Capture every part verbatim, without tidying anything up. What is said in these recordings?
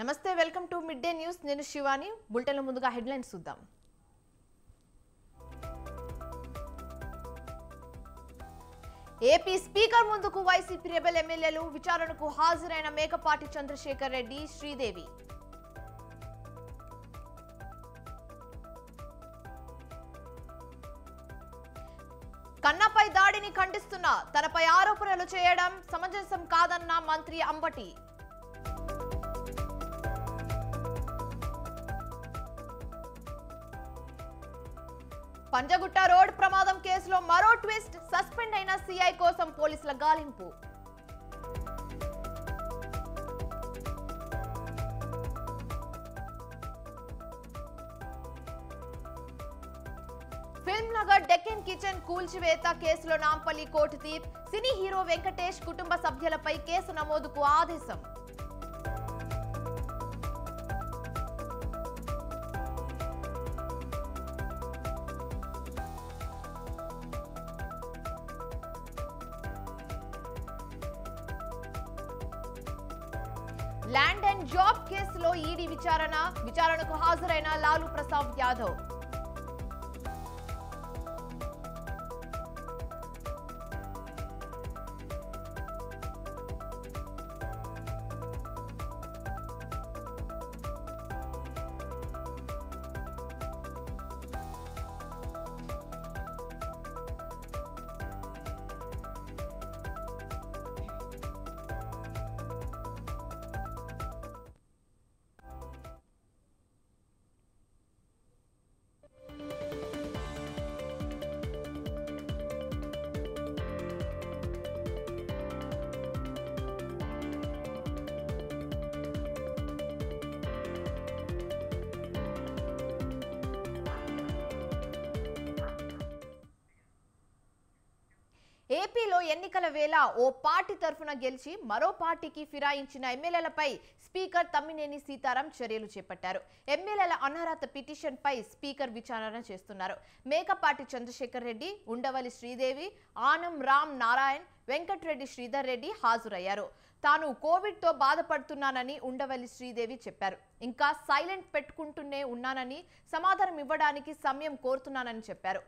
नमस्ते welcome to mid day news नेनु Shivani bulletin मुंदुगा हेडलाइन्स चूद्दाम। ఏపీ స్పీకర్ ముందుకు వైసీపీ రెబెల్ ఎమ్మెల్యేలు విచారణకు హాజరైన మేకపాటి చంద్రశేఖర్ రెడ్డి శ్రీదేవి। కన్నపై దాడిని ఖండిస్తున్న తనపై ఆరోపణలు చేయడం సమంజసం కాదన్న మంత్రి అంబటి। पंजगुट्ट रोड प्रमादम केसलो मरो ट्विस्ट सस्पेंड अयिन सीआई कोसम पोलीसुल गालिंपु। फिल्म नगर डेक्कन किचन कूल्चिवेत केसलो नांपल्ली कोर्ट तीर्पु। सिनी हीरो वेंकटेश कुटुंब सभ्युलपै केसु नमोदुकु आदेशं। लैंड एंड जॉब केस लो ईडी विचारण विचारण को हाजर है ना लालू प्रसाद यादव। ఏపీలో ఎన్నికల వేళ ఓ పార్టీ తరఫున గెలిచి మరో పార్టీకి ఫిరాయించిన ఎమ్మెల్యేలపై స్పీకర్ తమ్మినేని సీతారాం చర్యలు చేపట్టారు। ఎమ్మెల్యేల అనర్హత పిటిషన్ పై స్పీకర్ విచారణ చేస్తున్నారు। మేకపాటి చంద్రశేఖర్ రెడ్డి, ఉండవల్లి శ్రీదేవి, ఆనం రామ్ నారాయణ్, వెంకటరెడ్డి శ్రీధర్ రెడ్డి హాజరయ్యారు। తాను కోవిడ్ తో బాధపడుతున్నానని ఉండవల్లి శ్రీదేవి చెప్పారు। ఇంకా సైలెంట్ పెట్టుకుంటూనే ఉన్నానని, సమాధానం ఇవ్వడానికి సమయం కోరుతున్నానని చెప్పారు।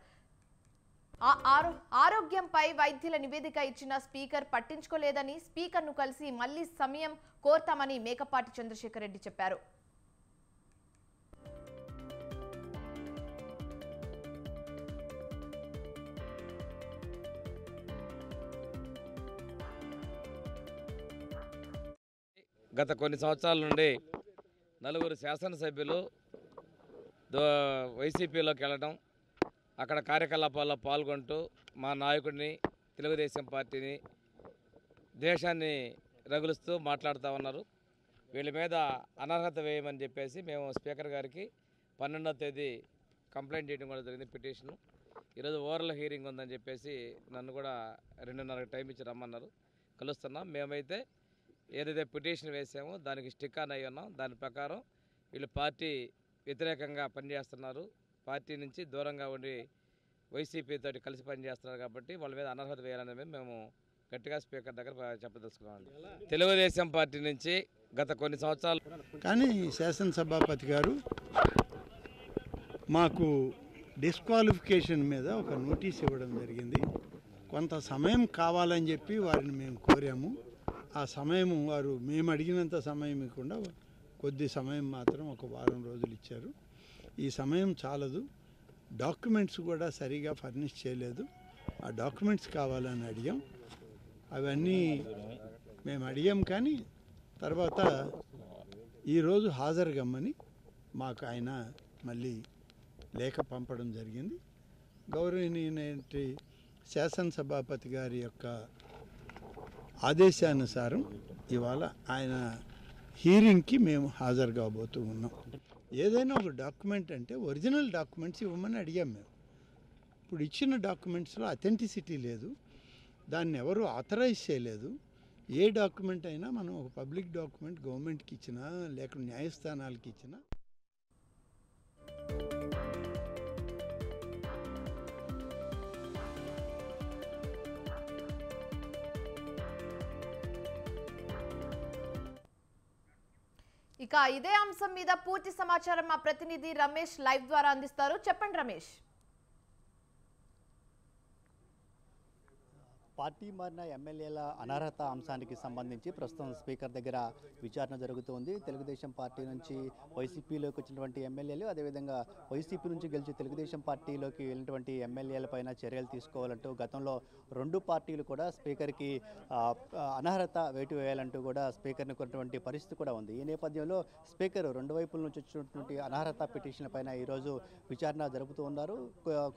ఆరోగ్యంపై వైద్యుల నివేదిక ఇచ్చిన స్పీకర్ పట్టించుకోలేదని, స్పీకర్ను కలిసి మళ్ళీ సమయం కోరతామని మేకపాటి చంద్రశేఖర్ రెడ్డి చెప్పారు। గత కొన్ని సంవత్సరాల నుండి నలుగురు శాసనసభ్యులు వైసీపీలోకి వెళ్ళడం, అక్కడ కార్యకలాపాల్లో పాల్గొంటూ మా నాయకుడిని, తెలుగుదేశం పార్టీని, దేశాన్ని రగులుస్తూ మాట్లాడుతూ ఉన్నారు। వీళ్ళ మీద అనర్హత వేయమని చెప్పేసి మేము స్పీకర్ గారికి పన్నెండవ తేదీ కంప్లైంట్ చేయడం కూడా జరిగింది, పిటిషను। ఈరోజు ఓవరాల్ హియరింగ్ ఉందని చెప్పేసి నన్ను కూడా రెండున్నర టైం ఇచ్చి రమ్మన్నారు, కలుస్తున్నాం। మేమైతే ఏదైతే పిటిషన్ వేసామో దానికి స్టిక్ ఆన్ అయి ఉన్నాం। దాని ప్రకారం వీళ్ళు పార్టీ వ్యతిరేకంగా పనిచేస్తున్నారు, పార్టీ నుంచి దూరంగా ఉండి వైసీపీ తోటి కలిసి పనిచేస్తున్నారు కాబట్టి వాళ్ళ మీద అనర్హత వేయాలనేది మేము గట్టిగా స్పీకర్ దగ్గర చెప్పదలుచుకున్నాం। తెలుగుదేశం పార్టీ నుంచి గత కొన్ని సంవత్సరాలు కానీ శాసనసభాపతి గారు మాకు డిస్క్వాలిఫికేషన్ మీద ఒక నోటీస్ ఇవ్వడం జరిగింది। కొంత సమయం కావాలని చెప్పి వారిని మేము కోరాము। ఆ సమయం వారు మేము అడిగినంత సమయం ఇవ్వకుండా కొద్ది సమయం మాత్రం ఒక వారం రోజులు ఇచ్చారు। ఈ సమయం చాలదు, డాక్యుమెంట్స్ కూడా సరిగా ఫర్నిష్ చేయలేదు। ఆ డాక్యుమెంట్స్ కావాలని అడిగాం, అవన్నీ మేము అడిగాం। కానీ తర్వాత ఈరోజు హాజరు కమ్మని మాకు ఆయన మళ్ళీ లేఖ పంపడం జరిగింది। గౌరవనీయులైన శాసనసభాపతి గారి యొక్క ఆదేశానుసారం ఇవాళ ఆయన హీరింగ్కి మేము హాజరు కాబోతూ ఉన్నాం। ఏదైనా ఒక డాక్యుమెంట్ అంటే ఒరిజినల్ డాక్యుమెంట్స్ ఇవ్వమని అడిగాం మేము। ఇప్పుడు ఇచ్చిన డాక్యుమెంట్స్లో అథెంటిసిటీ లేదు, దాన్ని ఎవరు ఆథరైజ్ చేయలేదు। ఏ డాక్యుమెంట్ అయినా మనం ఒక పబ్లిక్ డాక్యుమెంట్ గవర్నమెంట్కి ఇచ్చినా లేక న్యాయస్థానాలకి ఇచ్చినా। ఇక ఇదే అంశం మీద పూర్తి సమాచారం మా ప్రతినిధి రమేష్ లైవ్ ద్వారా అందిస్తారు. చెప్పండి రమేష్. పార్టీ మారిన ఎమ్మెల్యేల అనర్హత అంశానికి సంబంధించి ప్రస్తుతం స్పీకర్ దగ్గర విచారణ జరుగుతోంది. తెలుగుదేశం పార్టీ నుంచి వైసీపీలోకి వచ్చినటువంటి ఎమ్మెల్యేలు, అదేవిధంగా వైసీపీ నుంచి గెలిచి తెలుగుదేశం పార్టీలోకి వెళ్ళినటువంటి ఎమ్మెల్యేలపైన చర్యలు తీసుకోవాలంటూ గతంలో రెండు పార్టీలు కూడా స్పీకర్కి అనర్హత వేటు వేయాలంటూ కూడా స్పీకర్ని కొన్నటువంటి పరిస్థితి కూడా ఉంది. ఈ నేపథ్యంలో స్పీకర్ రెండు వైపుల నుంచి వచ్చినటువంటి అనర్హత పిటిషన్ పైన ఈరోజు విచారణ జరుపుతూ ఉన్నారు.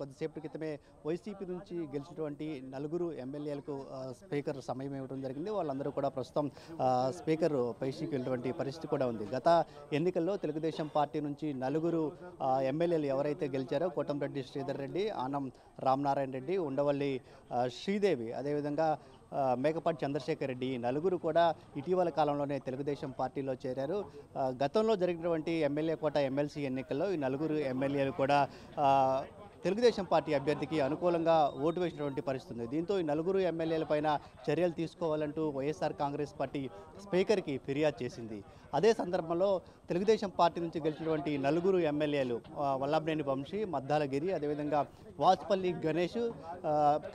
కొద్దిసేపటి క్రితమే వైసీపీ నుంచి గెలిచినటువంటి నలుగురు ఎమ్మెల్యే స్పీకర్ సమయం ఇవ్వడం జరిగింది. వాళ్ళందరూ కూడా ప్రస్తుతం స్పీకర్ పైకి వెళ్ళినటువంటి పరిస్థితి కూడా ఉంది. గత ఎన్నికల్లో తెలుగుదేశం పార్టీ నుంచి నలుగురు ఎమ్మెల్యేలు ఎవరైతే గెలిచారో, కోటంరెడ్డి శ్రీధర్ రెడ్డి, ఆనం రామనారాయణ రెడ్డి, ఉండవల్లి శ్రీదేవి, అదేవిధంగా మేకపాటి చంద్రశేఖర్ రెడ్డి, ఈ నలుగురు కూడా ఇటీవల కాలంలోనే తెలుగుదేశం పార్టీలో చేరారు. గతంలో జరిగినటువంటి ఎమ్మెల్యే కోట ఎమ్మెల్సీ ఎన్నికల్లో ఈ నలుగురు ఎమ్మెల్యేలు కూడా తెలుగుదేశం పార్టీ అభ్యర్థికి అనుకూలంగా ఓటు వేసినటువంటి పరిస్థితి ఉంది. దీంతో ఈ నలుగురు ఎమ్మెల్యేలపైన చర్యలు తీసుకోవాలంటూ వైఎస్ఆర్ కాంగ్రెస్ పార్టీ స్పీకర్కి ఫిర్యాదు చేసింది. అదే సందర్భంలో తెలుగుదేశం పార్టీ నుంచి గెలిచినటువంటి నలుగురు ఎమ్మెల్యేలు వల్లభనేని వంశీ, మద్దాలగిరి, అదేవిధంగా వాసుపల్లి గణేష్,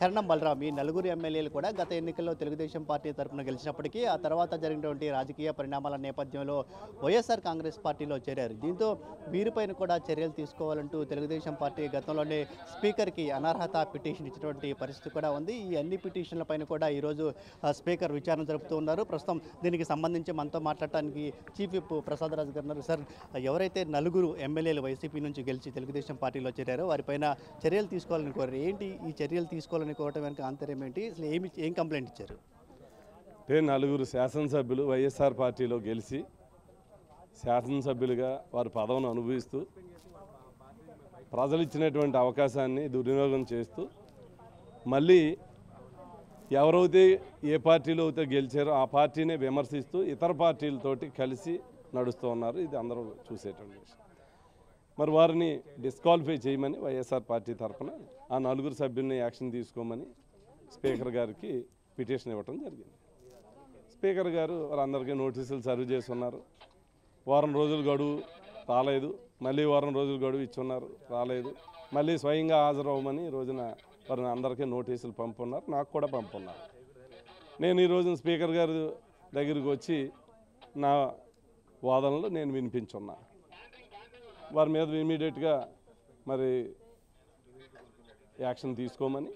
కరణం బలరాం, ఈ నలుగురు ఎమ్మెల్యేలు కూడా గత ఎన్నికల్లో తెలుగుదేశం పార్టీ తరఫున గెలిచినప్పటికీ ఆ తర్వాత జరిగినటువంటి రాజకీయ పరిణామాల నేపథ్యంలో వైఎస్ఆర్ కాంగ్రెస్ పార్టీలో చేరారు. దీంతో వీరిపైన కూడా చర్యలు తీసుకోవాలంటూ తెలుగుదేశం పార్టీ గతంలోనే స్పీకర్కి అనర్హత పిటిషన్ ఇచ్చినటువంటి పరిస్థితి కూడా ఉంది. ఈ అన్ని పిటిషన్లపైన కూడా ఈరోజు స్పీకర్ విచారణ జరుపుతూ ఉన్నారు. ప్రస్తుతం దీనికి సంబంధించి మనతో మాట్లాడటానికి చీఫ్ విప్ ప్రసాద్ రాజు గారు. సార్, ఎవరైతే నలుగురు ఎమ్మెల్యేలు వైసీపీ నుంచి గెలిచి తెలుగుదేశం పార్టీలో చేరారో వారిపైన చర్యలు తీసుకోవాలని కోరారు. ఏంటి ఈ చర్యలు తీసుకోవాలని కోరటం వెనుక అంతరం ఏంటి? అసలు ఏమి ఏం కంప్లైంట్ ఇచ్చారు? అంటే నలుగురు శాసనసభ్యులు వైఎస్ఆర్ పార్టీలో గెలిచి శాసనసభ్యులుగా వారు పదవిని అనుభవిస్తూ ప్రజలు ఇచ్చినటువంటి అవకాశాన్ని దుర్వినియోగం చేస్తూ మళ్ళీ ఎవరైతే ఏ పార్టీలో అయితే గెలిచారో ఆ పార్టీనే విమర్శిస్తూ ఇతర పార్టీలతోటి కలిసి నడుస్తూ ఉన్నారు. ఇది అందరూ చూసేటువంటి విషయం. మరి వారిని డిస్క్వాలిఫై చేయమని వైఎస్ఆర్ పార్టీ తరఫున ఆ నలుగురు సభ్యుల్ని యాక్షన్ తీసుకోమని స్పీకర్ గారికి పిటిషన్ ఇవ్వడం జరిగింది. స్పీకర్ గారు వారందరికీ నోటీసులు సర్వ్ చేస్తున్నారు. వారం రోజులు గడువు రాలేదు, మళ్ళీ వారం రోజులు గడువు ఇచ్చున్నారు, రాలేదు, మళ్ళీ స్వయంగా హాజరవ్వమని ఈ రోజున వారిని అందరికీ నోటీసులు పంపున్నారు, నాకు కూడా పంపున్నారు. నేను ఈ రోజున స్పీకర్ గారి దగ్గరికి వచ్చి నా వాదనలు నేను వినిపించున్నా. వారి మీద ఇమీడియట్గా మరి యాక్షన్ తీసుకోమని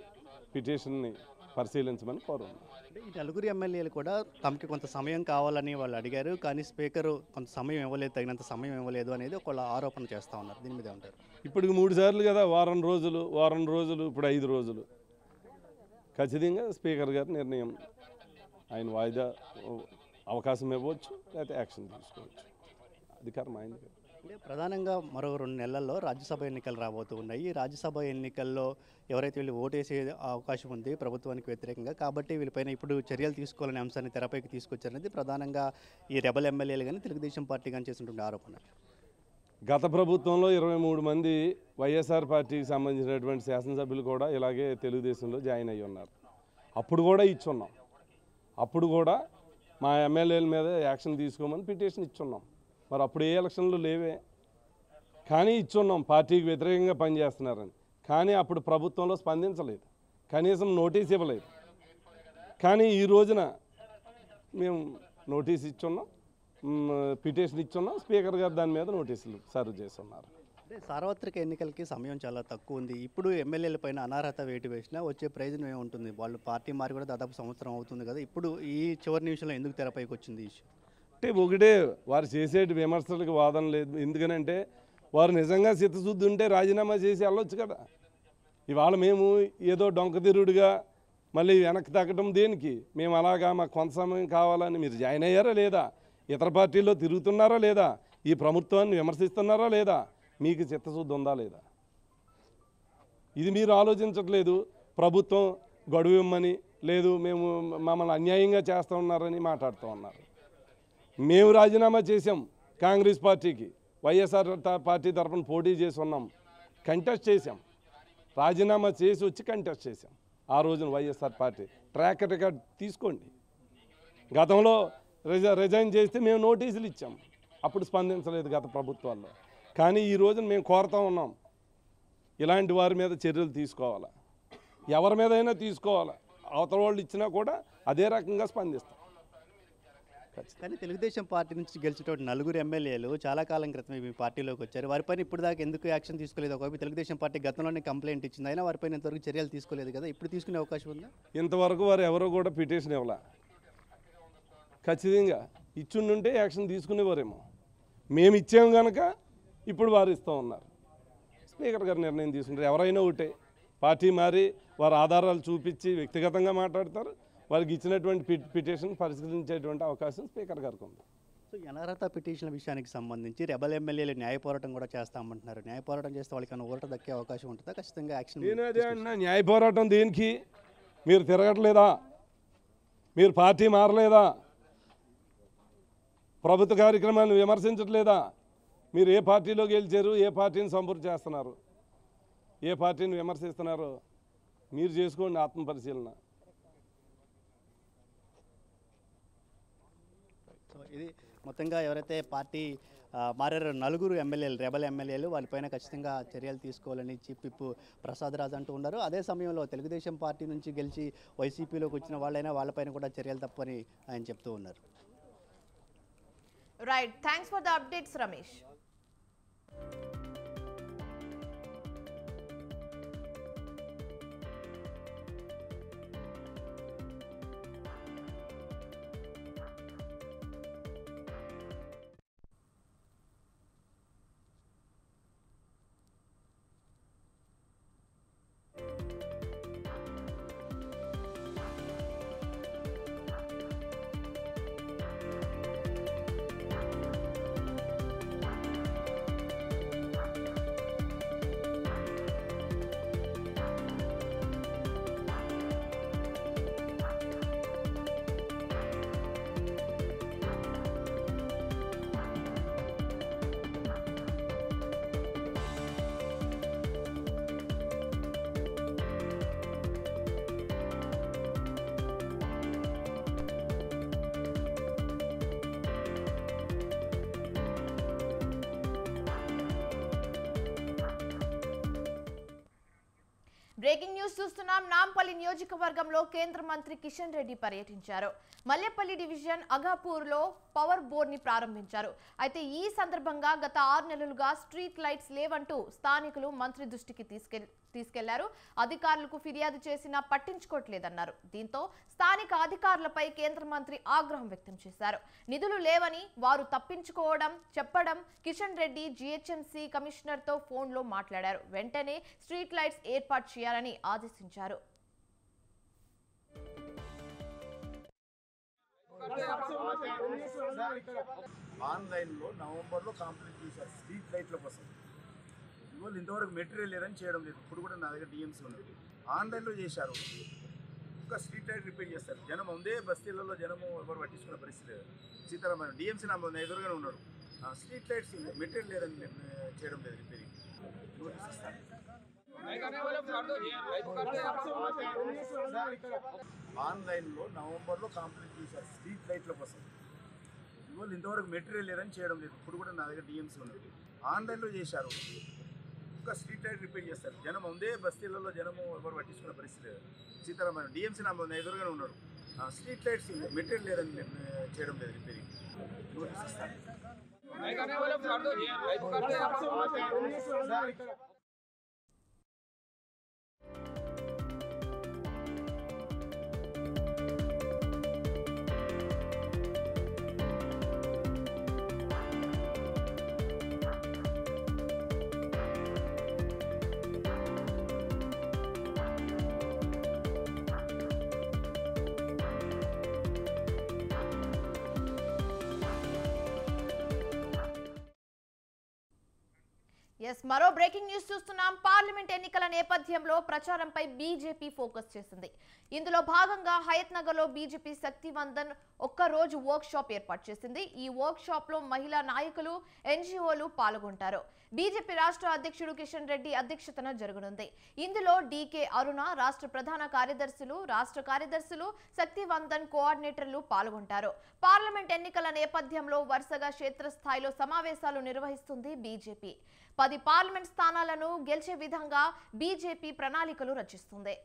పిటిషన్ని పరిశీలించమని కోరుతున్నాను. ఈ నలుగురు ఎమ్మెల్యేలు కూడా తమకి కొంత సమయం కావాలని వాళ్ళు అడిగారు, కానీ స్పీకరు కొంత సమయం ఇవ్వలేదు, తగినంత సమయం ఇవ్వలేదు అనేది ఒకళ్ళు ఆరోపణ చేస్తూ ఉన్నారు. దీని మీద ఉంటారు. ఇప్పుడు మూడు సార్లు కదా, వారం రోజులు, వారం రోజులు, ఇప్పుడు ఐదు రోజులు. ఖచ్చితంగా స్పీకర్ గారి నిర్ణయం, ఆయన వాయిదా అవకాశం ఇవ్వచ్చు, లేకపోతే యాక్షన్ తీసుకోవచ్చు, అధికారం ఆయన. అంటే ప్రధానంగా మరో రెండు నెలల్లో రాజ్యసభ ఎన్నికలు రాబోతూ ఉన్నాయి. రాజ్యసభ ఎన్నికల్లో ఎవరైతే వీళ్ళు ఓటేసే అవకాశం ఉంది ప్రభుత్వానికి వ్యతిరేకంగా, కాబట్టి వీళ్ళపైన ఇప్పుడు చర్యలు తీసుకోవాలనే అంశాన్ని తెరపైకి తీసుకొచ్చారనేది ప్రధానంగా ఈ రెబల్ ఎమ్మెల్యేలు కానీ తెలుగుదేశం పార్టీ కానీ చేసినటువంటి ఆరోపణ. గత ప్రభుత్వంలో ఇరవై మూడు మంది వైఎస్ఆర్ పార్టీకి సంబంధించినటువంటి శాసనసభ్యులు కూడా ఇలాగే తెలుగుదేశంలో జాయిన్ అయ్యి ఉన్నారు. అప్పుడు కూడా ఇచ్చున్నాం, అప్పుడు కూడా మా ఎమ్మెల్యేల మీద యాక్షన్ తీసుకోమని పిటిషన్ ఇచ్చున్నాం. మరి అప్పుడు ఏ ఎలక్షన్లు లేవే, కానీ ఇచ్చున్నాం పార్టీకి వ్యతిరేకంగా పనిచేస్తున్నారని. కానీ అప్పుడు ప్రభుత్వంలో స్పందించలేదు, కనీసం నోటీస్ ఇవ్వలేదు. కానీ ఈ రోజున మేము నోటీస్ ఇచ్చున్నాం, పిటిషన్ ఇచ్చున్నాం, స్పీకర్ గారు దాని మీద నోటీసులు సర్వ్ చేస్తున్నారు. అంటే సార్వత్రిక ఎన్నికలకి సమయం చాలా తక్కువ ఉంది. ఇప్పుడు ఎమ్మెల్యేల పైన అనర్హత వేటు వేసినా వచ్చే ప్రయోజనం ఏముంటుంది? వాళ్ళు పార్టీ మారి కూడా దాదాపు సంవత్సరం అవుతుంది కదా, ఇప్పుడు ఈ చివరి నిమిషంలో ఎందుకు తెరపైకి వచ్చింది ఇష్యూ? అంటే ఒకటే, వారు చేసే విమర్శలకు వాదన లేదు. ఎందుకనంటే వారు నిజంగా చిత్తశుద్ధి ఉంటే రాజీనామా చేసి వెళ్ళొచ్చు కదా. ఇవాళ మేము ఏదో డొంకతిరుడుగా మళ్ళీ వెనక్కి తగ్గడం దేనికి? మేము అలాగా మాకు కొంత సమయం కావాలని మీరు జాయిన్ అయ్యారా లేదా? ఇతర పార్టీల్లో తిరుగుతున్నారా లేదా? ఈ ప్రభుత్వాన్ని విమర్శిస్తున్నారా లేదా? మీకు చిత్తశుద్ధి ఉందా లేదా? ఇది మీరు ఆలోచించట్లేదు. ప్రభుత్వం గడువు ఇవ్వమని, లేదు మేము మమ్మల్ని అన్యాయంగా చేస్తూ ఉన్నారని మాట్లాడుతూ ఉన్నారు. మేము రాజీనామా చేసాం, కాంగ్రెస్ పార్టీకి వైఎస్ఆర్ పార్టీ తరఫున పోటీ చేసి ఉన్నాం, కంటెస్ట్ చేసాం, రాజీనామా చేసి వచ్చి కంటెస్ట్ చేసాం. ఆ రోజున వైఎస్ఆర్ పార్టీ ట్రాక్ రికార్డ్ తీసుకోండి. గతంలో రిజైన్ చేస్తే మేము నోటీసులు ఇచ్చాం, అప్పుడు స్పందించలేదు గత ప్రభుత్వాల్లో. కానీ ఈ రోజు మేము కోరుతా ఉన్నాం ఇలాంటి వారి మీద చర్యలు తీసుకోవాలా, ఎవరి మీదైనా తీసుకోవాలా, అవతల వాళ్ళు ఇచ్చినా కూడా అదే రకంగా స్పందిస్తాం. కానీ తెలుగుదేశం పార్టీ నుంచి గెలిచేటువంటి నలుగురు ఎమ్మెల్యేలు చాలా కాలం క్రితం మీ పార్టీలోకి వచ్చారు, వారిపైన ఇప్పుడు దాకా ఎందుకు యాక్షన్ తీసుకోలేదు? ఒకవైపు తెలుగుదేశం పార్టీ గతంలోనే కంప్లైంట్ ఇచ్చింది, అయినా వారిపైన ఇంతవరకు చర్యలు తీసుకోలేదు కదా, ఇప్పుడు తీసుకునే అవకాశం ఉందా? ఇంతవరకు వారు ఎవరు కూడా పిటిషన్ ఇవ్వాల. ఖచ్చితంగా ఇచ్చిండుంటే యాక్షన్ తీసుకునేవారేమో, మేము ఇచ్చాము కనుక ఇప్పుడు వారు ఇస్తూ ఉన్నారు. స్పీకర్ గారు నిర్ణయం తీసుకుంటారు. ఎవరైనా ఒకటే పార్టీ మారి వారు ఆధారాలు చూపించి వ్యక్తిగతంగా మాట్లాడతారు. వారికి ఇచ్చినటువంటి పిటిషన్ పరిశీలించేటువంటి అవకాశం స్పీకర్ గారికి ఉంది. సో అనర్హత పిటిషన్ల విషయానికి సంబంధించి రెబల్ ఎమ్మెల్యేలు న్యాయ పోరాటం కూడా చేస్తామంటున్నారు. న్యాయ పోరాటం చేస్తే వాళ్ళకి ఓట దక్కే అవకాశం ఉంటుందా? ఖచ్చితంగా యాక్షన్. నేను అదే అన్నా, న్యాయ పోరాటం దేనికి? మీరు తిరగట్లేదా? మీరు పార్టీ మారలేదా? ప్రభుత్వ కార్యక్రమాలను విమర్శించట్లేదా? మీరు ఏ పార్టీలో గెలిచారు? ఏ పార్టీని సంపూర్తి చేస్తున్నారు? ఏ పార్టీని విమర్శిస్తున్నారు? మీరు చేసుకోండి ఆత్మపరిశీలన. ఇది మొత్తంగా ఎవరైతే పార్టీ మారారో నలుగురు ఎమ్మెల్యేలు, రెబల్ ఎమ్మెల్యేలు, వాళ్ళపైన ఖచ్చితంగా చర్యలు తీసుకోవాలని చిప్పిప్పు ప్రసాదరాజు అంటూ ఉన్నారు. అదే సమయంలో తెలుగుదేశం పార్టీ నుంచి గెలిచి వైసీపీలోకి వచ్చిన వాళ్ళైనా వాళ్ళపైన కూడా చర్యలు తప్పని ఆయన చెప్తూ ఉన్నారు. Right, thanks for the updates Ramesh. Breaking news చూస్తున్నాం. నాంపల్లి నియోజకవర్గంలో కేంద్ర మంత్రి కిషన్ రెడ్డి పర్యటించారు. మల్లెపల్లి డివిజన్ అఘాపూర్లో పవర్ బోర్డ్ని ప్రారంభించారు. అయితే ఈ సందర్భంగా గత ఆరు నెలలుగా స్ట్రీట్ లైట్స్ లేవంటూ స్థానికులు మంత్రి దృష్టికి తీసుకెళ్లారు. అధికారులకు ఫిర్యాదు చేసినా పట్టించుకోవట్లేదన్నారు. దీంతో స్థానిక అధికారులపై కేంద్ర మంత్రి ఆగ్రహం వ్యక్తం చేశారు. నిధులు లేవని వారు తప్పించుకోవడం చెప్పడం కిషన్ రెడ్డి జిహెచ్ఎంసీ కమిషనర్తో ఫోన్లో మాట్లాడారు. వెంటనే స్ట్రీట్ లైట్స్ ఏర్పాటు చేయాలని ఆదేశించారు. ఆన్లైన్లో నవంబర్లో కంప్లీట్ చేశారు స్ట్రీట్ లైట్ల కోసం. ఇవాళ ఇంతవరకు మెటీరియల్ లేదని చేయడం లేదు. ఇప్పుడు కూడా నా దగ్గర డిఎంసీ ఉన్నది. ఆన్లైన్లో చేశారు, ఒక స్ట్రీట్ లైట్ రిపేర్ చేస్తారు. జనం ఉందే బస్తీలలో జనము ఎవరు పట్టించుకునే పరిస్థితి లేదు. సీతారామన్ డిఎంసీ నా ఎదురుగానే ఉన్నాడు. స్ట్రీట్ లైట్స్ మెటీరియల్ లేదని చేయడం లేదు రిపేరింగ్. ఆన్లైన్లో నవంబర్లో కంప్లీట్ చేశారు స్ట్రీట్ లైట్ల కోసం. ఇవాళ ఇంతవరకు మెటీరియల్ లేదని చేయడం లేదు. ఇప్పుడు కూడా నా దగ్గర డిఎంసీ ఉన్నది. ఆన్లైన్లో చేశారు, ఒక స్ట్రీట్ లైట్ రిపేర్ చేస్తారు. జనం ఉందే బస్తీలలో జనము ఎవరు పట్టించుకునే పరిస్థితి లేదు. సీతారామన్ డిఎంసీ నా ఎదురుగానే ఉన్నాడు. స్ట్రీట్ లైట్స్ మెటీరియల్ లేదని చేయడం లేదు రిపేరింగ్. ఎస్ మరో బ్రేకింగ్ న్యూస్ చూస్తున్నాం. పార్లమెంట్ ఎన్నికల నేపథ్యంలో ప్రచారంపై బీజేపీ ఫోకస్ చేసింది. ఇందులో భాగంగా హయత్ నగర్లో బీజేపీ శక్తివందన్ ఒక్క రోజు వర్క్ షాప్ ఏర్పాటు చేసింది. ఈ వర్క్ షాప్ లో మహిళా నాయకులు, ఎన్జీఓలు పాల్గొంటారు. బీజేపీ రాష్ట్ర అధ్యక్షుడు కిషన్ రెడ్డి అధ్యక్షతన జరుగునుంది. ఇందులో డీకే అరుణ, రాష్ట్ర ప్రధాన కార్యదర్శులు, రాష్ట్ర కార్యదర్శులు, శక్తివందన్ కోఆర్డినేటర్లు పాల్గొంటారు. పార్లమెంట్ ఎన్నికల నేపథ్యంలో వరుసగా క్షేత్రస్థాయిలో సమావేశాలు నిర్వహిస్తుంది బీజేపీ. పది పార్లమెంట్ స్థానాలను గెలిచే విధంగా బీజేపీ ప్రణాళికలు రచిస్తుంది.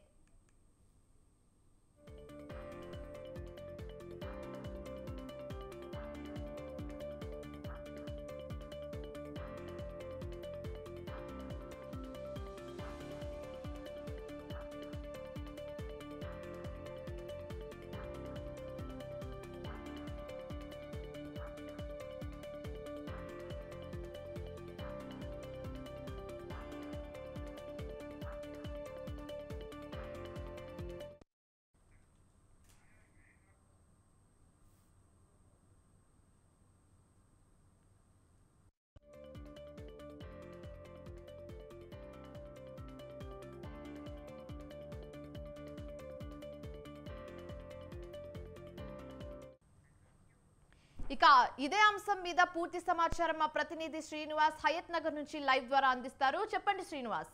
ఇక ఇదే అంశం మీద పూర్తి సమాచారం మా ప్రతినిధి శ్రీనివాస్ హయత్ నగర్ నుంచి లైవ్ ద్వారా అందిస్తారు. చెప్పండి శ్రీనివాస్.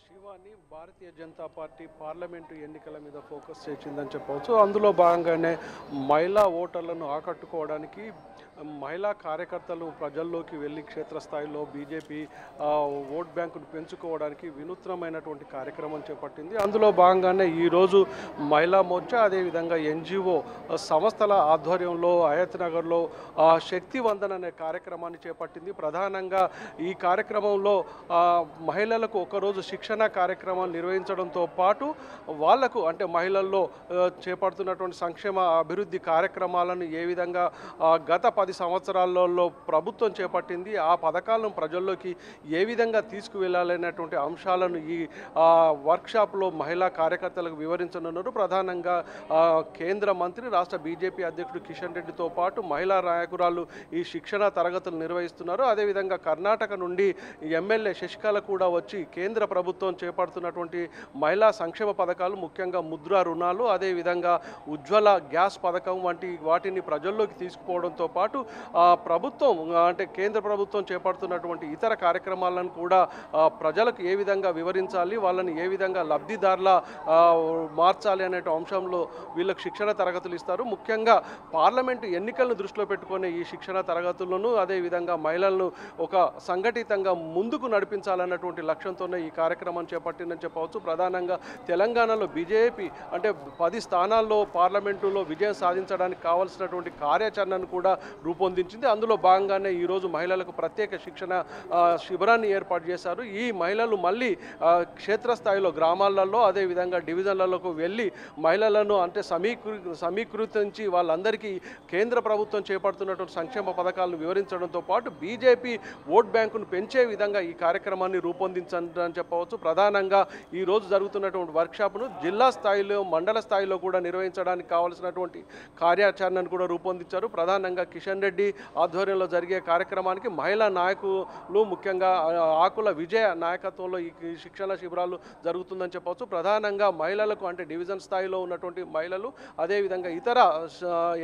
శ్రీవాణి, భారతీయ జనతా పార్టీ పార్లమెంటు ఎన్నికల మీద ఫోకస్ చేసిందని చెప్పవచ్చు. అందులో భాగంగానే మహిళా ఓటర్లను ఆకట్టుకోవడానికి మహిళా కార్యకర్తలు ప్రజల్లోకి వెళ్ళి క్షేత్రస్థాయిలో బీజేపీ ఓట్ బ్యాంకును పెంచుకోవడానికి వినూత్నమైనటువంటి కార్యక్రమం చేపట్టింది. అందులో భాగంగానే ఈరోజు మహిళా మోర్చా, అదేవిధంగా ఎన్జిఓ సంస్థల ఆధ్వర్యంలో హయత్ నగర్లో శక్తి వందన్ అనే కార్యక్రమాన్ని చేపట్టింది. ప్రధానంగా ఈ కార్యక్రమంలో మహిళలకు ఒకరోజు శిక్షణ కార్యక్రమాన్ని నిర్వహించడంతో పాటు వాళ్లకు అంటే మహిళల్లో చేపడుతున్నటువంటి సంక్షేమ అభివృద్ధి కార్యక్రమాలను ఏ విధంగా గత పది సంవత్సరాలలో ప్రభుత్వం చేపట్టింది, ఆ పథకాలను ప్రజల్లోకి ఏ విధంగా తీసుకువెళ్ళాలనేటువంటి అంశాలను ఈ వర్క్షాప్లో మహిళా కార్యకర్తలకు వివరించనున్నారు. ప్రధానంగా కేంద్ర మంత్రి, రాష్ట్ర బీజేపీ అధ్యక్షుడు కిషన్ రెడ్డితో పాటు మహిళా నాయకురాలు ఈ శిక్షణ తరగతులు నిర్వహిస్తున్నారు. అదేవిధంగా కర్ణాటక నుండి ఎమ్మెల్యే శశికళ కూడా వచ్చి కేంద్ర ప్రభుత్వం చేపడుతున్నటువంటి మహిళా సంక్షేమ పథకాలు, ముఖ్యంగా ముద్రా రుణాలు, అదేవిధంగా ఉజ్వల గ్యాస్ పథకం వంటి వాటిని ప్రజల్లోకి తీసుకుపోవడంతో పాటు ప్రభుత్వం అంటే కేంద్ర ప్రభుత్వం చేపడుతున్నటువంటి ఇతర కార్యక్రమాలను కూడా ప్రజలకు ఏ విధంగా వివరించాలి, వాళ్ళని ఏ విధంగా లబ్ధిదారుల మార్చాలి అనే అంశంలో వీళ్ళకు శిక్షణ తరగతులు ఇస్తారు. ముఖ్యంగా పార్లమెంటు ఎన్నికలను దృష్టిలో పెట్టుకునే ఈ శిక్షణ తరగతులను, అదేవిధంగా మహిళలను ఒక సంఘటితంగా ముందుకు నడిపించాలన్నటువంటి లక్ష్యంతోనే ఈ కార్యక్రమం చేపట్టిందని చెప్పవచ్చు. ప్రధానంగా తెలంగాణలో బీజేపీ అంటే పది స్థానాల్లో పార్లమెంటులో విజయం సాధించడానికి కావాల్సినటువంటి కార్యాచరణను కూడా రూపొందించింది. అందులో భాగంగానే ఈరోజు మహిళలకు ప్రత్యేక శిక్షణ శిబిరాన్ని ఏర్పాటు చేశారు. ఈ మహిళలు మళ్ళీ క్షేత్రస్థాయిలో గ్రామాలలో, అదేవిధంగా డివిజన్లలోకి వెళ్ళి మహిళలను అంటే సమీకృ సమీకృతించి వాళ్ళందరికీ కేంద్ర ప్రభుత్వం చేపడుతున్నటువంటి సంక్షేమ పథకాలను వివరించడంతో పాటు బీజేపీ ఓట్ బ్యాంకును పెంచే విధంగా ఈ కార్యక్రమాన్ని రూపొందించారని చెప్పవచ్చు. ప్రధానంగా ఈరోజు జరుగుతున్నటువంటి వర్క్షాప్ను జిల్లా స్థాయిలో, మండల స్థాయిలో కూడా నిర్వహించడానికి కావాల్సినటువంటి కార్యాచరణను కూడా రూపొందించారు. ప్రధానంగా కిషన్ రెడ్డి ఆధ్వర్యంలో జరిగే కార్యక్రమానికి మహిళా నాయకులు, ముఖ్యంగా ఆకుల విజయ నాయకత్వంలో ఈ శిక్షణ శిబిరాలు జరుగుతుందని చెప్పవచ్చు. ప్రధానంగా మహిళలకు అంటే డివిజన్ స్థాయిలో ఉన్నటువంటి మహిళలు, అదేవిధంగా ఇతర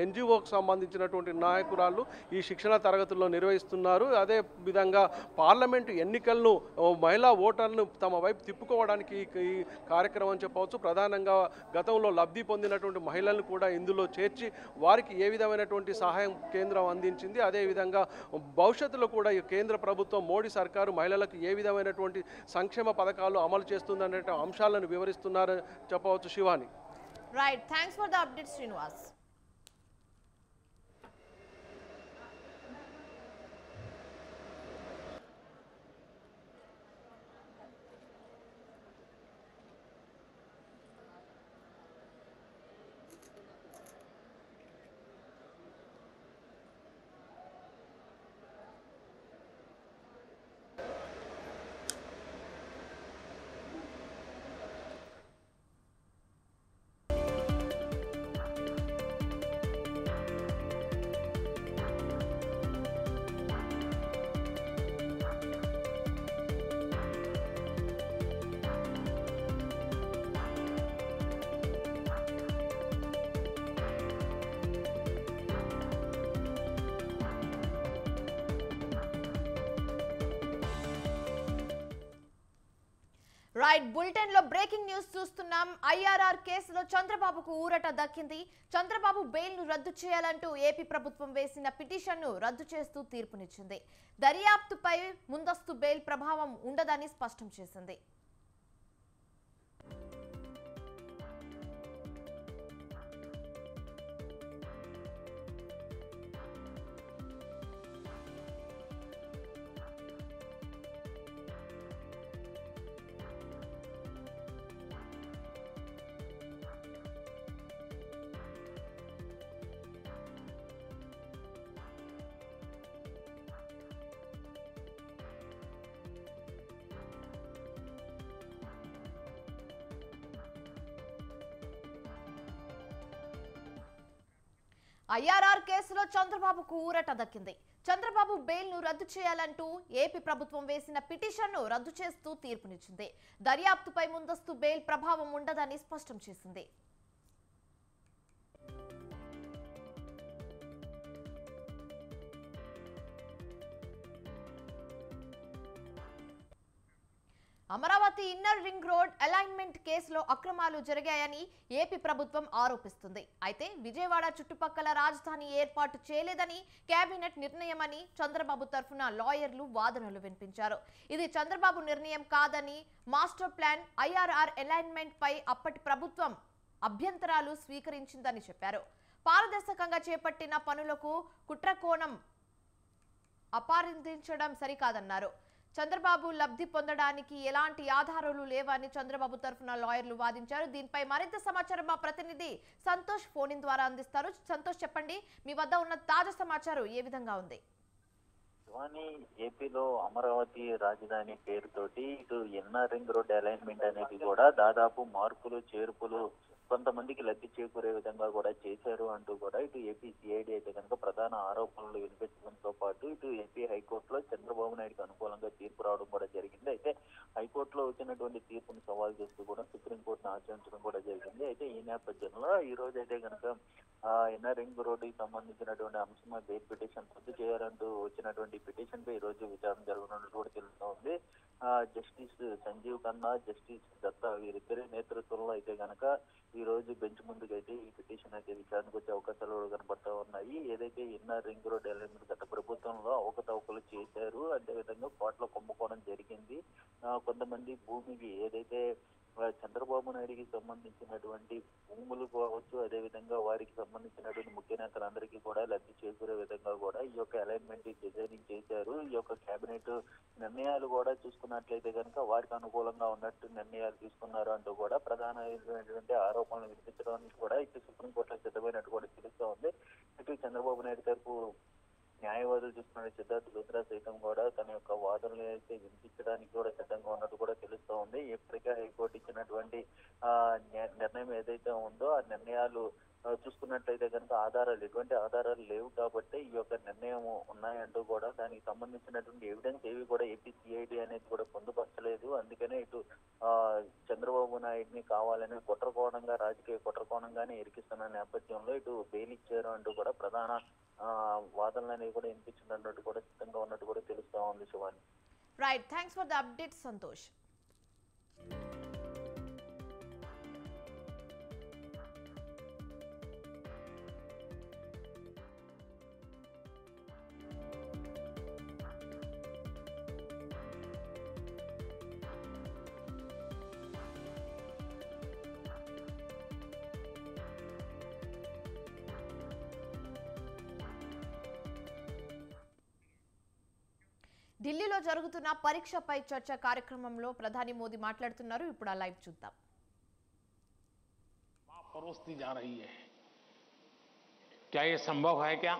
ఎన్జిఓకు సంబంధించినటువంటి నాయకురాళ్ళు ఈ శిక్షణ తరగతుల్లో నిర్వహిస్తున్నారు. అదేవిధంగా పార్లమెంటు ఎన్నికలను మహిళా ఓటర్లను తమ వైపు తిప్పుకోవడానికి ఈ కార్యక్రమం చెప్పవచ్చు. ప్రధానంగా గతంలో లబ్ధి పొందినటువంటి మహిళలను కూడా ఇందులో చేర్చి వారికి ఏ విధమైనటువంటి సహాయం కేంద్రం అందించింది, అదేవిధంగా భవిష్యత్తులో కూడా కేంద్ర ప్రభుత్వం, మోడీ సర్కారు మహిళలకు ఏ విధమైనటువంటి సంక్షేమ పథకాలు అమలు చేస్తుందనే అంశాలను వివరిస్తున్నారని చెప్పవచ్చు. Shivani, right, thanks for the update Srinivas. Right bulletin లో బ్రేకింగ్ న్యూస్ చూస్తున్నాం. ఐఆర్ఆర్ కేసులో చంద్రబాబుకు ఊరట దక్కింది. చంద్రబాబు బెయిల్ ను రద్దు చేయాలంటూ ఏపీ ప్రభుత్వం వేసిన పిటిషన్ ను రద్దు చేస్తూ తీర్పునిచ్చింది. దర్యాప్తుపై ముందస్తు బెయిల్ ప్రభావం ఉండదని స్పష్టం చేసింది. ఐఆర్ఆర్ కేసులో చంద్రబాబుకు ఊరట దక్కింది. చంద్రబాబు బెయిల్ ను రద్దు చేయాలంటూ ఏపీ ప్రభుత్వం వేసిన పిటిషన్ ను రద్దు చేస్తూ తీర్పునిచ్చింది. దర్యాప్తుపై ముందస్తు బెయిల్ ప్రభావం ఉండదని స్పష్టం చేసింది. Amaravati inner ring road alignment కేసులో అక్రమాలు జరిగాయని ఏపీ ప్రభుత్వం ఆరోపిస్తుంది. అయితే విజయవాడ చుట్టుపక్కల రాజధాని ఏర్పాటు చేయలేదని కేబినెట్ నిర్ణయమని చంద్రబాబు తరఫున లాయర్లు వాదనలు వినిపించారు. ఇది చంద్రబాబు నిర్ణయం కాదని మాస్టర్ ప్లాన్ ఐఆర్ఆర్ అలైన్మెంట్ పై అప్పటి ప్రభుత్వం అభ్యంతరాలు స్వీకరించిందని చెప్పారు. పారదర్శకంగా చేపట్టిన పనులకు కుట్రకోణం అపారించడం సరికాదన్నారు. చంద్రబాబు లబ్ధి పొందడానికి ఎలాంటి ఆధారాలు లేవని చంద్రబాబు తరఫున లాయర్లు వాదించారు. దీనిపై మరింత సమాచారం మా ప్రతినిధి సంతోష్ ఫోన్ ఇన్ ద్వారా అందిస్తారు. సంతోష్, చెప్పండి, మీ వద్ద ఉన్న తాజా సమాచారం ఏ విధంగా ఉంది? కానీ ఏపీలో అమరావతి రాజధాని పేరుతోటి ఇటు ఎన్ఆర్ రింగ్ రోడ్ అలైన్మెంట్ అనేది కూడా దాదాపు మార్పులు చేర్పులు కొంతమందికి లబ్ధి చేకూరే విధంగా కూడా చేశారు అంటూ కూడా ఇటు ఏపీ సిఐడి అయితే కనుక ప్రధాన ఆరోపణలు వినిపించడంతో పాటు ఇటు ఏపీ హైకోర్టులో చంద్రబాబు నాయుడుకి అనుకూలంగా తీర్పు రావడం కూడా జరిగింది. అయితే హైకోర్టులో వచ్చినటువంటి తీర్పును సవాల్ చేస్తూ కూడా సుప్రీంకోర్టును ఆచరించడం కూడా జరిగింది. అయితే ఈ నేపథ్యంలో ఈ రోజు అయితే కనుక ఎన్ఆర్ రింగ్ రోడ్డుకి సంబంధించినటువంటి అంశం బెయిల్ పిటిషన్ రద్దు చేయాలంటూ వచ్చినటువంటి పిటిషన్ పై ఈ రోజు విచారణ జరగనున్నట్టు కూడా తెలుస్తోంది. జస్టిస్ సంజీవ్ ఖన్నా, జస్టిస్ దత్తా వీరిద్దరి నేతృత్వంలో అయితే కనుక ఈ రోజు బెంచ్ ముందుకైతే ఈ పిటిషన్ అయితే విచారణకు వచ్చే అవకాశాలు కనబడతా ఉన్నాయి. ఏదైతే ఎన్ఆర్ రింగ్ రోడ్ అలైన్మెంట్ గత ప్రభుత్వంలో అవకతవకలు చేశారు, అదేవిధంగా కోట్ల కుంభకోణం జరిగింది. కొంతమంది భూమికి ఏదైతే చంద్రబాబు నాయుడికి సంబంధించినటువంటి భూములు కావచ్చు, అదేవిధంగా వారికి సంబంధించినటువంటి ముఖ్య నేతలందరికీ కూడా లబ్ధి చేకూరే విధంగా కూడా ఈ యొక్క అలైన్మెంట్ డిజైనింగ్ చేశారు. ఈ యొక్క కేబినెట్ నిర్ణయాలు కూడా చూసుకున్నట్లయితే కనుక వారికి అనుకూలంగా ఉన్నట్టు నిర్ణయాలు తీసుకున్నారు అంటూ కూడా ప్రధానమైనటువంటి ఆరోపణలు వినిపించడానికి కూడా ఇటు సుప్రీంకోర్టులో సిద్ధమైనట్టు కూడా తెలుస్తూ ఉంది. ఇటు చంద్రబాబు నాయుడు తరపు న్యాయవాదులు చూసుకున్న సిద్ధార్థ లూత్రా సైతం కూడా తన యొక్క వాదనలు అయితే వినిపించడానికి కూడా సిద్ధంగా ఉన్నట్టు కూడా తెలుస్తూ ఉంది. ఇప్పటికే హైకోర్టు ఇచ్చినటువంటి ఆ నిర్ణయం ఏదైతే ఉందో ఆ నిర్ణయాలు చూసుకున్నట్లయితే కనుక ఆధారాలు ఎటువంటి ఆధారాలు లేవు కాబట్టి ఈ యొక్క నిర్ణయం ఉన్నాయంటూ కూడా దానికి సంబంధించినటువంటి ఎవిడెన్స్ ఏవి కూడా ఏపీ సిఐడి అనేది కూడా పొందుపరచలేదు. అందుకనే ఇటు ఆ చంద్రబాబు నాయుడిని కావాలని కుట్రకోణంగా రాజకీయ కుట్రకోణంగానే ఇరికిస్తున్న నేపథ్యంలో ఇటు బెయిల్ ఇచ్చారు అంటూ కూడా ప్రధాన వాదనలు అనేవి కూడా వినిపించినట్టు కూడా సిద్ధంగా ఉన్నట్టు కూడా తెలుస్తా ఉంది. Shivani, right, thanks for the update Santosh. ఢిల్లీలో జరుగుతున్న పరీక్షపై చర్చ కార్యక్రమంలో ప్రధాని మోదీ మాట్లాడుతున్నారు. ఇప్పుడు ఆ లైవ్ చూద్దాం. परोसती जा रही है, क्या ये संभव है? क्या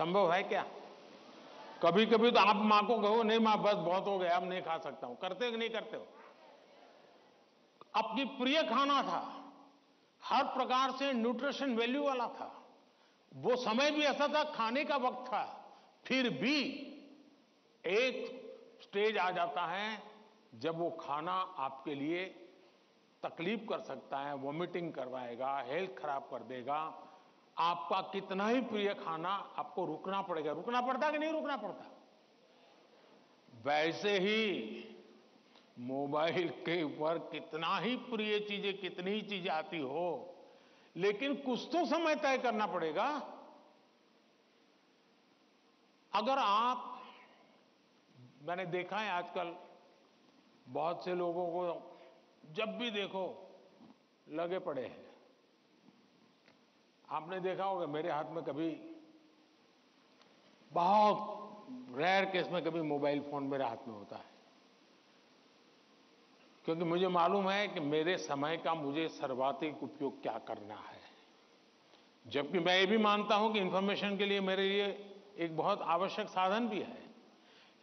संभव है? क्या कभी कभी तो आप मां को कहो, नहीं मां बस बहुत हो गया, अब नहीं खा सकता हूं, करते कि नहीं करते हो? आपकी प्रिय खाना था, हर प्रकार से न्यूट्रिशन वैल्यू वाला था, वो समय भी ऐसा था, खाने का वक्त था, फिर भी एक स्टेज आ जाता है जब वो खाना आपके लिए तकलीफ कर सकता है, वॉमिटिंग करवाएगा, हेल्थ खराब कर देगा. आपका कितना ही प्रिय खाना, आपको रुकना पड़ेगा. रुकना पड़ता कि नहीं रुकना पड़ता? वैसे ही मोबाइल के ऊपर कितना ही प्रिय चीजें कितनी ही चीजें आती हो, लेकिन कुछ तो समय तय करना पड़ेगा। अगर आप, मैंने देखा है आजकल बहुत से लोगों को जब भी देखो लगे पड़े हैं। आपने देखा होगा मेरे हाथ में कभी बहुत रेयर केस में कभी मोबाइल फोन मेरे हाथ में होता है, क्योंकि मुझे मालूम है कि मेरे समय का मुझे सर्वाधिक उपयोग क्या करना है। जबकि मैं ये भी मानता हूं कि इंफॉर्मेशन के लिए मेरे लिए एक बहुत आवश्यक साधन भी है,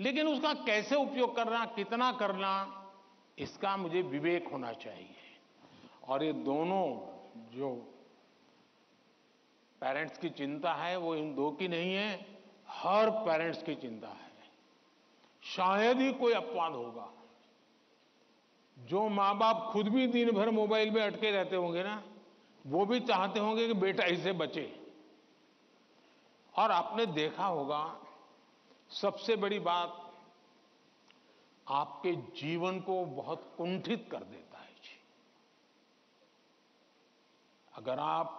लेकिन उसका कैसे उपयोग करना, कितना करना, इसका मुझे विवेक होना चाहिए। और ये दोनों जो पेरेंट्स की चिंता है वो इन दो की नहीं है, हर पेरेंट्स की चिंता है। शायद ही कोई अपवाद होगा। जो माँ बाप खुद भी दिन भर मोबाइल में अटके रहते होंगे ना, वो भी चाहते होंगे कि बेटा इससे बचे। और आपने देखा होगा सबसे बड़ी बात, आपके जीवन को बहुत कुंठित कर देता है जी। अगर आप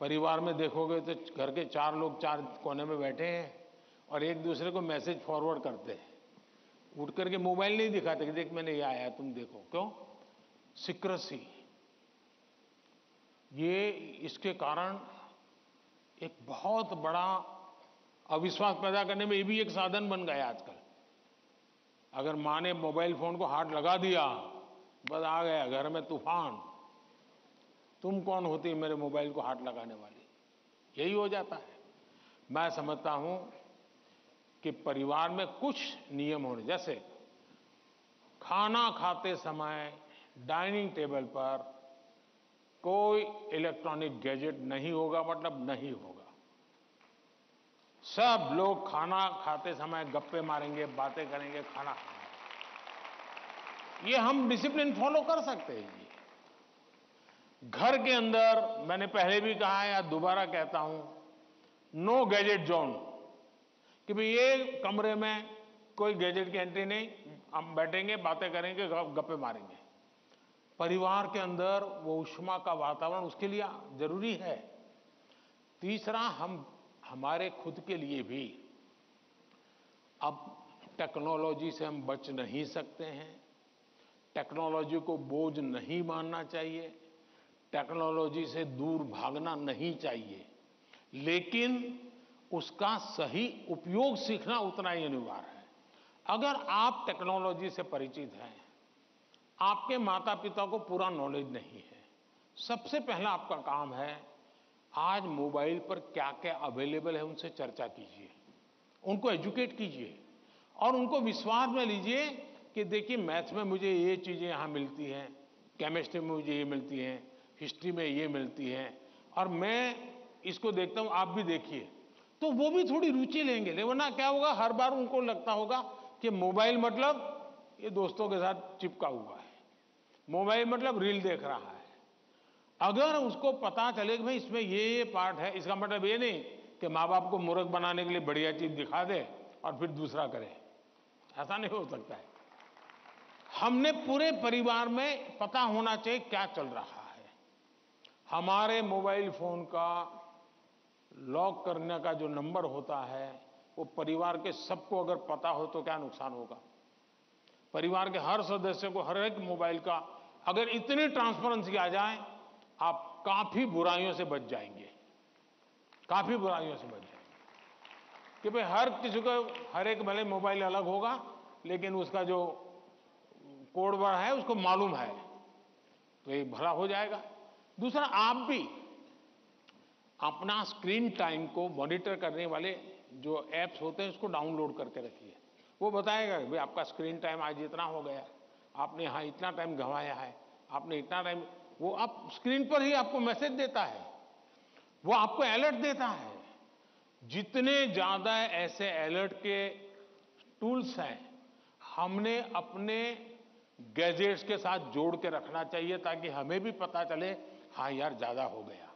परिवार में देखोगे तो घर के चार लोग चार कोने में बैठे हैं और एक दूसरे को मैसेज फॉरवर्ड करते हैं, उठ करके मोबाइल नहीं दिखाते कि देख मैंने ये आया तुम देखो। क्यों? सीक्रेसी। ये इसके कारण एक बहुत बड़ा अविश्वास पैदा करने में ये भी एक साधन बन गया है आजकल। अगर माँ ने मोबाइल फोन को हाथ लगा दिया, बस आ गया घर में तूफान। तुम कौन होती मेरे मोबाइल को हाथ लगाने वाली, यही हो जाता है। मैं समझता हूं कि परिवार में कुछ नियम होने, जैसे खाना खाते समय डाइनिंग टेबल पर कोई इलेक्ट्रॉनिक गैजेट नहीं होगा, मतलब नहीं होगा। सब लोग खाना खाते समय गप्पे मारेंगे, बातें करेंगे, खाना खाएंगे। ये हम डिसिप्लिन फॉलो कर सकते हैं। घर के अंदर मैंने पहले भी कहा है या दोबारा कहता हूं, नो गैजेट जोन, कि भाई ये कमरे में कोई गैजेट की एंट्री नहीं, हम बैठेंगे, बातें करेंगे, गप्पे मारेंगे। परिवार के अंदर वो ऊष्मा का वातावरण उसके लिए जरूरी है। तीसरा, हम हमारे खुद के लिए भी अब टेक्नोलॉजी से हम बच नहीं सकते हैं। टेक्नोलॉजी को बोझ नहीं मानना चाहिए, टेक्नोलॉजी से दूर भागना नहीं चाहिए, लेकिन उसका सही उपयोग सीखना उतना ही अनिवार्य है। अगर आप टेक्नोलॉजी से परिचित हैं, आपके माता पिता को पूरा नॉलेज नहीं है, सबसे पहला आपका काम है आज मोबाइल पर क्या क्या अवेलेबल है उनसे चर्चा कीजिए, उनको एजुकेट कीजिए और उनको विश्वास में लीजिए कि देखिए मैथ्स में मुझे ये चीज़ें यहाँ मिलती हैं, केमिस्ट्री में मुझे ये मिलती हैं, हिस्ट्री में ये मिलती हैं, और मैं इसको देखता हूँ आप भी देखिए, तो वो भी थोड़ी रुचि लेंगे। वरना क्या होगा, हर बार उनको लगता होगा कि मोबाइल मतलब ये दोस्तों के साथ चिपका हुआ है, मोबाइल मतलब रील देख रहा है। अगर उसको पता चले कि भाई इसमें ये ये पार्ट है, इसका मतलब ये नहीं कि माँ बाप को मूर्ख बनाने के लिए बढ़िया चीज़ दिखा दे और फिर दूसरा करे, ऐसा नहीं हो सकता है। हमने पूरे परिवार में पता होना चाहिए क्या चल रहा है। हमारे मोबाइल फ़ोन का लॉक करने का जो नंबर होता है वो परिवार के सबको अगर पता हो तो क्या नुकसान होगा। परिवार के हर सदस्य को हर एक मोबाइल का अगर इतनी ट्रांसपेरेंसी आ जाए, आप काफ़ी बुराइयों से बच जाएंगे, काफ़ी बुराइयों से बच जाएंगे कि भाई हर किसी को हर एक भले मोबाइल अलग होगा, लेकिन उसका जो कोड वर्ड है उसको मालूम है, तो एक भला हो जाएगा। दूसरा, आप भी अपना स्क्रीन टाइम को मॉनिटर करने वाले जो ऐप्स होते हैं उसको डाउनलोड करके रखिए। वो बताएगा भाई आपका स्क्रीन टाइम आज इतना हो गया, आपने यहाँ इतना टाइम गंवाया है, आपने इतना टाइम, वो आप स्क्रीन पर ही आपको मैसेज देता है, वो आपको अलर्ट देता है। जितने ज़्यादा ऐसे अलर्ट के टूल्स हैं हमने अपने गैजेट्स के साथ जोड़ के रखना चाहिए, ताकि हमें भी पता चले हाँ यार ज़्यादा हो गया,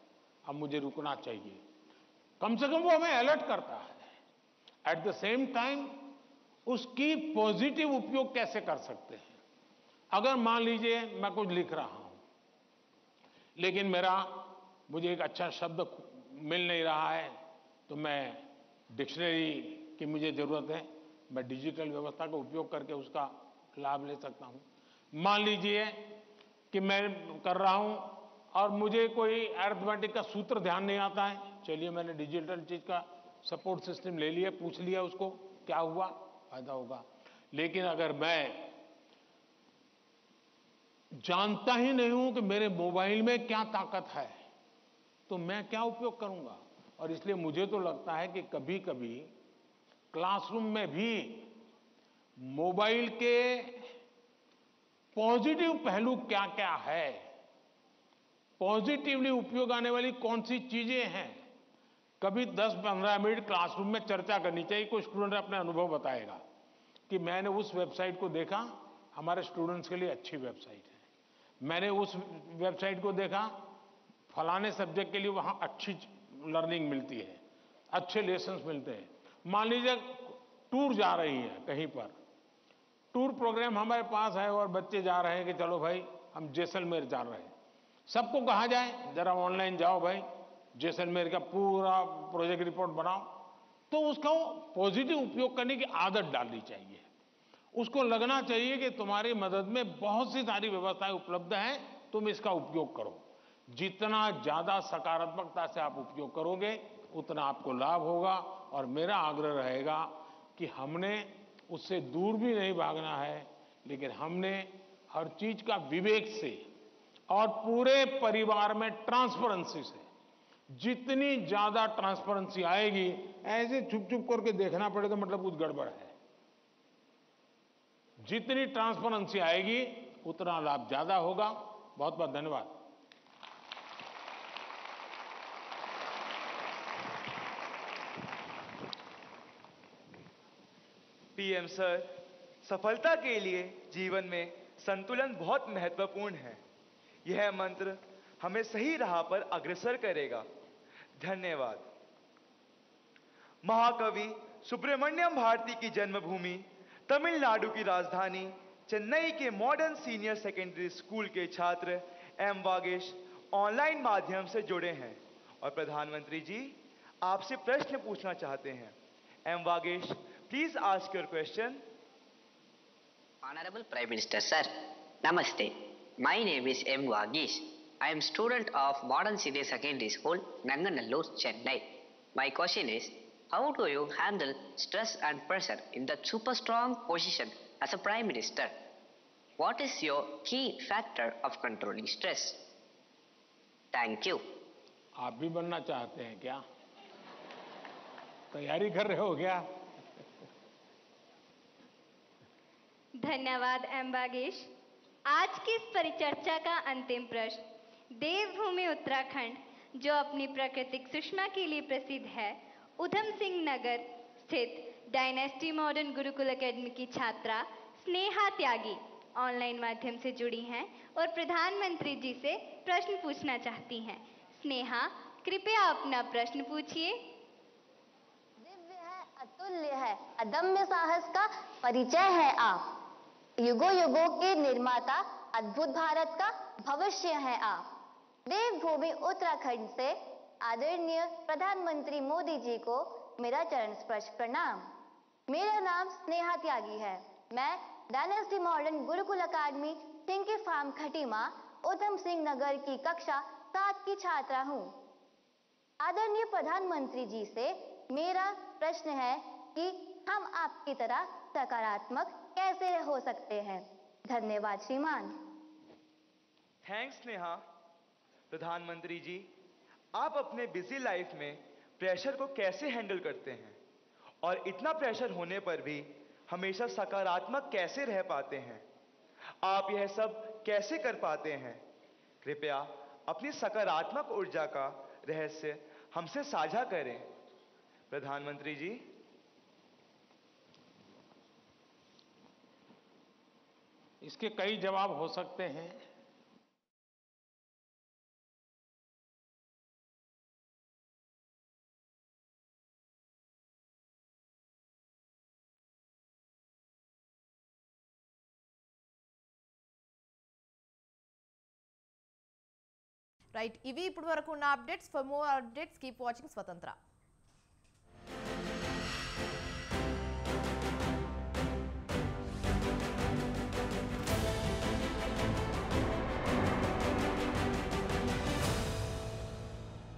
अब मुझे रुकना चाहिए। कम से कम वो हमें अलर्ट करता है। एट द सेम टाइम उसकी पॉजिटिव उपयोग कैसे कर सकते हैं। अगर मान लीजिए मैं कुछ लिख रहा हूं लेकिन मेरा मुझे एक अच्छा शब्द मिल नहीं रहा है तो मैं डिक्शनरी की मुझे ज़रूरत है, मैं डिजिटल व्यवस्था का उपयोग करके उसका लाभ ले सकता हूँ। मान लीजिए कि मैं कर रहा हूँ और मुझे कोई अरिथमेटिक का सूत्र ध्यान नहीं आता है, चलिए मैंने डिजिटल चीज़ का सपोर्ट सिस्टम ले लिया, पूछ लिया उसको, क्या हुआ, फायदा होगा। लेकिन अगर मैं जानता ही नहीं हूं कि मेरे मोबाइल में क्या ताकत है तो मैं क्या उपयोग करूंगा। और इसलिए मुझे तो लगता है कि कभी कभी क्लासरूम में भी मोबाइल के पॉजिटिव पहलू क्या क्या है, पॉजिटिवली उपयोग आने वाली कौन सी चीजें हैं, कभी दस पंद्रह मिनट क्लासरूम में चर्चा करनी चाहिए। कोई स्टूडेंट अपने अनुभव बताएगा कि मैंने उस वेबसाइट को देखा, हमारे स्टूडेंट्स के लिए अच्छी वेबसाइट है, मैंने उस वेबसाइट को देखा, फलाने सब्जेक्ट के लिए वहाँ अच्छी लर्निंग मिलती है, अच्छे लेसन्स मिलते हैं। मान लीजिए टूर जा रही है कहीं पर, टूर प्रोग्राम हमारे पास है और बच्चे जा रहे हैं कि चलो भाई हम जैसलमेर जा रहे हैं, सबको कहा जाए जरा ऑनलाइन जाओ भाई जैसलमेर का पूरा प्रोजेक्ट रिपोर्ट बनाओ, तो उसका पॉजिटिव उपयोग करने की आदत डालनी चाहिए। उसको लगना चाहिए कि तुम्हारी मदद में बहुत सी सारी व्यवस्थाएं उपलब्ध हैं, तुम इसका उपयोग करो। जितना ज़्यादा सकारात्मकता से आप उपयोग करोगे उतना आपको लाभ होगा। और मेरा आग्रह रहेगा कि हमने उससे दूर भी नहीं भागना है, लेकिन हमने हर चीज़ का विवेक से और पूरे परिवार में ट्रांसपेरेंसी से, जितनी ज़्यादा ट्रांसपेरेंसी आएगी, ऐसे छुप छुप करके देखना पड़ेगा मतलब कुछ गड़बड़ है, जितनी ट्रांसपेरेंसी आएगी उतना लाभ ज़्यादा होगा। बहुत बहुत धन्यवाद। पीएम सर, सफलता के लिए जीवन में संतुलन बहुत महत्वपूर्ण है। यह मंत्र हमें सही राह पर अग्रसर करेगा। धन्यवाद। महाकवि सुब्रमण्यम भारती की जन्मभूमि तमिलनाडु की राजधानी चेन्नई के मॉडर्न सीनियर सेकेंडरी स्कूल के छात्र एम वागेश ऑनलाइन माध्यम से जुड़े हैं और प्रधानमंत्री जी आपसे प्रश्न पूछना चाहते हैं। M Vagesh, please ask your question. Honourable prime minister sir, नमस्ते। My name is M Vagesh. I am student of Modern Senior Secondary School, Nanganallur, Chennai. My question is, how do you handle stress and pressure in the super strong position as a Prime Minister? What is your key factor of controlling stress? Thank you. आप भी बनना चाहते हैं क्या? तैयारी कर रहे हो क्या? धन्यवाद एम बागेश। आज की इस परिचर्चा का अंतिम प्रश्न। देवभूमि उत्तराखंड जो अपनी प्राकृतिक सुषमा के लिए प्रसिद्ध है, उधम सिंह नगर स्थित डायनेस्टी मॉडर्न गुरुकुल एकेडमी की छात्रा स्नेहा त्यागी ऑनलाइन माध्यम से जुड़ी हैं और प्रधानमंत्री जी से प्रश्न पूछना चाहती हैं। स्नेहा, कृपया अपना प्रश्न पूछिए। दिव्य है, अतुल्य है, अदम्य साहस का परिचय है आप। युगों युगों के निर्माता, अद्भुत भारत का भविष्य है आप। देवभूमि उत्तराखंड से आदरणीय प्रधानमंत्री मोदी जी को मेरा चरण स्पर्श प्रणाम। मेरा नाम स्नेहा त्यागी है। मैं डायनेस्टी मॉडर्न गुरुकुल अकादमी टिंकी फार्म खटीमा उधम सिंह नगर की कक्षा सात की छात्रा हूँ। आदरणीय प्रधानमंत्री जी से मेरा प्रश्न है कि हम आपकी तरह सकारात्मक कैसे हो सकते हैं। धन्यवाद श्रीमान। थैंक्स नेहा। प्रधानमंत्री जी, आप अपने बिजी लाइफ में प्रेशर को कैसे हैंडल करते हैं और इतना प्रेशर होने पर भी हमेशा सकारात्मक कैसे रह पाते हैं? आप यह सब कैसे कर पाते हैं? कृपया अपनी सकारात्मक ऊर्जा का रहस्य हमसे साझा करें। प्रधानमंत्री जी, इसके कई जवाब हो सकते हैं। రైట్ ఇవి ఇప్పటివరకు ఉన్న updates. For more updates keep watching స్వతంత్ర.